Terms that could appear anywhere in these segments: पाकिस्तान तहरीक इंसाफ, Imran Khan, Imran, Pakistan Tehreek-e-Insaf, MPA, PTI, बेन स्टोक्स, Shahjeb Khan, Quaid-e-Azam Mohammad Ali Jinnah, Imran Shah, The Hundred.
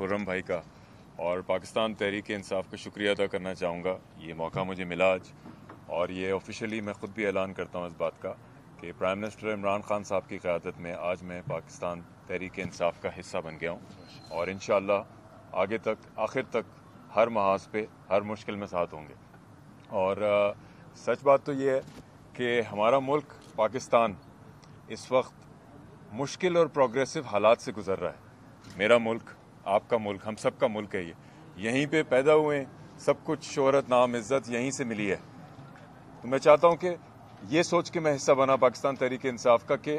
खुर्रम भाई का और पाकिस्तान तहरीक इंसाफ का शुक्रिया अदा करना चाहूँगा। ये मौका मुझे मिला आज और ये ऑफिशियली मैं ख़ुद भी ऐलान करता हूँ इस बात का कि प्राइम मिनिस्टर इमरान खान साहब की क़यादत में आज मैं पाकिस्तान तहरीक इंसाफ का हिस्सा बन गया हूँ और इंशाल्लाह आगे तक आखिर तक हर महाज पे हर मुश्किल में साथ होंगे। और सच बात तो ये है कि हमारा मुल्क पाकिस्तान इस वक्त मुश्किल और प्रोग्रेसिव हालात से गुजर रहा है। मेरा मुल्क, आपका मुल्क, हम सब का मुल्क है। ये यहीं पे पैदा हुए हैं, सब कुछ शोहरत नाम इज़्ज़त यहीं से मिली है। तो मैं चाहता हूँ कि ये सोच के मैं हिस्सा बना पाकिस्तान तहरीक इंसाफ का कि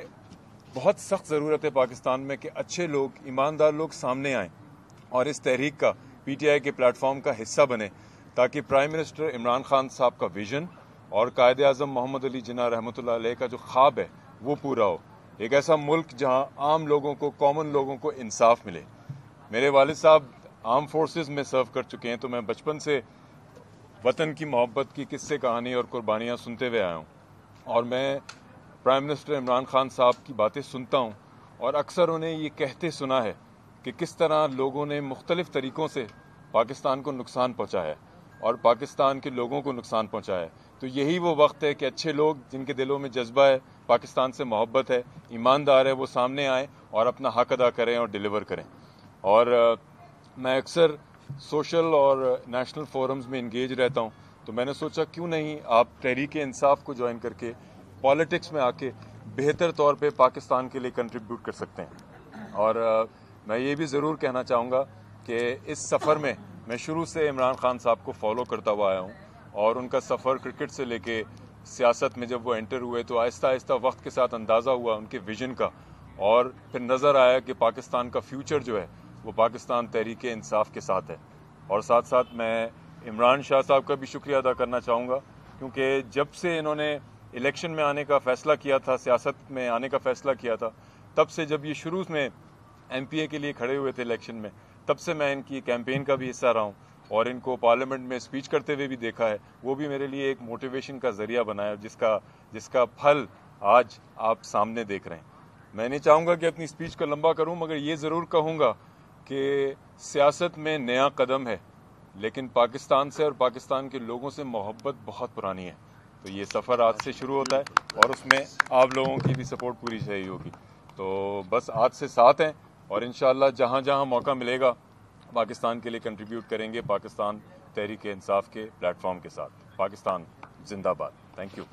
बहुत सख्त ज़रूरत है पाकिस्तान में कि अच्छे लोग, ईमानदार लोग सामने आएँ और इस तहरीक का PTI के प्लेटफॉर्म का हिस्सा बने ताकि प्राइम मिनिस्टर इमरान खान साहब का विजन और कायदे आज़म मोहम्मद अली जिन्ना रहमतुल्लाह अलैह का जो ख्वाब है वो पूरा हो। एक ऐसा मुल्क जहां आम लोगों को, कॉमन लोगों को इंसाफ मिले। मेरे वालिद साहब आर्म फोर्सेस में सर्व कर चुके हैं, तो मैं बचपन से वतन की मोहब्बत की किस्से, कहानी और कुर्बानियाँ सुनते हुए आया हूँ और मैं प्राइम मिनिस्टर इमरान खान साहब की बातें सुनता हूँ और अक्सर उन्हें ये कहते सुना है कि किस तरह लोगों ने मुख्तलिफ तरीक़ों से पाकिस्तान को नुकसान पहुँचाया है और पाकिस्तान के लोगों को नुकसान पहुँचाया है। तो यही वो वक्त है कि अच्छे लोग जिनके दिलों में जज्बा है, पाकिस्तान से मोहब्बत है, ईमानदार है, वो सामने आएँ और अपना हक अदा करें और डिलीवर करें। और मैं अक्सर सोशल और नेशनल फोरम्स में इंगेज रहता हूँ, तो मैंने सोचा क्यों नहीं आप तहरीक इंसाफ को ज्वाइन करके पॉलिटिक्स में आके बेहतर तौर पर पाकिस्तान के लिए कंट्रीब्यूट कर सकते हैं। और मैं ये भी ज़रूर कहना चाहूँगा कि इस सफ़र में मैं शुरू से इमरान खान साहब को फॉलो करता हुआ आया हूँ और उनका सफ़र क्रिकेट से लेके सियासत में जब वो एंटर हुए तो आहिस्ता आहिस्ता वक्त के साथ अंदाज़ा हुआ उनके विजन का और फिर नज़र आया कि पाकिस्तान का फ्यूचर जो है वो पाकिस्तान तहरीक इंसाफ के साथ है। और साथ साथ मैं इमरान शाह साहब का भी शुक्रिया अदा करना चाहूँगा क्योंकि जब से इन्होंने इलेक्शन में आने का फ़ैसला किया था, सियासत में आने का फ़ैसला किया था, तब से जब ये शुरू में MPA के लिए खड़े हुए थे इलेक्शन में, तब से मैं इनकी कैंपेन का भी हिस्सा रहा हूँ और इनको पार्लियामेंट में स्पीच करते हुए भी देखा है। वो भी मेरे लिए एक मोटिवेशन का ज़रिया बना है जिसका फल आज आप सामने देख रहे हैं। मैं नहीं चाहूँगा कि अपनी स्पीच को लंबा करूँ, मगर ये ज़रूर कहूँगा कि सियासत में नया कदम है, लेकिन पाकिस्तान से और पाकिस्तान के लोगों से मोहब्बत बहुत पुरानी है। तो ये सफ़र आज से शुरू होता है और उसमें आप लोगों की भी सपोर्ट पूरी चाहिए होगी। तो बस आज से साथ हैं और इंशाअल्लाह जहाँ जहाँ मौका मिलेगा पाकिस्तान के लिए कंट्रीब्यूट करेंगे पाकिस्तान तहरीक इंसाफ के प्लेटफॉर्म के साथ। पाकिस्तान जिंदाबाद। Thank you.